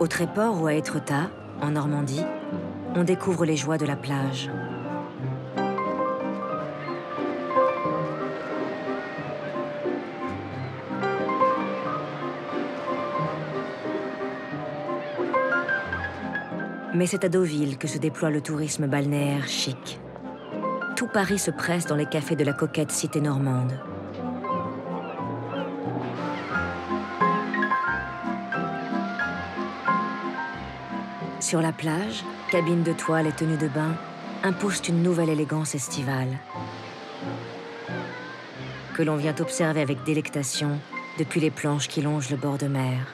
Au Tréport ou à Étretat, en Normandie, on découvre les joies de la plage. Mais c'est à Deauville que se déploie le tourisme balnéaire chic. Tout Paris se presse dans les cafés de la coquette cité normande. Sur la plage, cabines de toile et tenues de bain imposent une nouvelle élégance estivale que l'on vient observer avec délectation depuis les planches qui longent le bord de mer.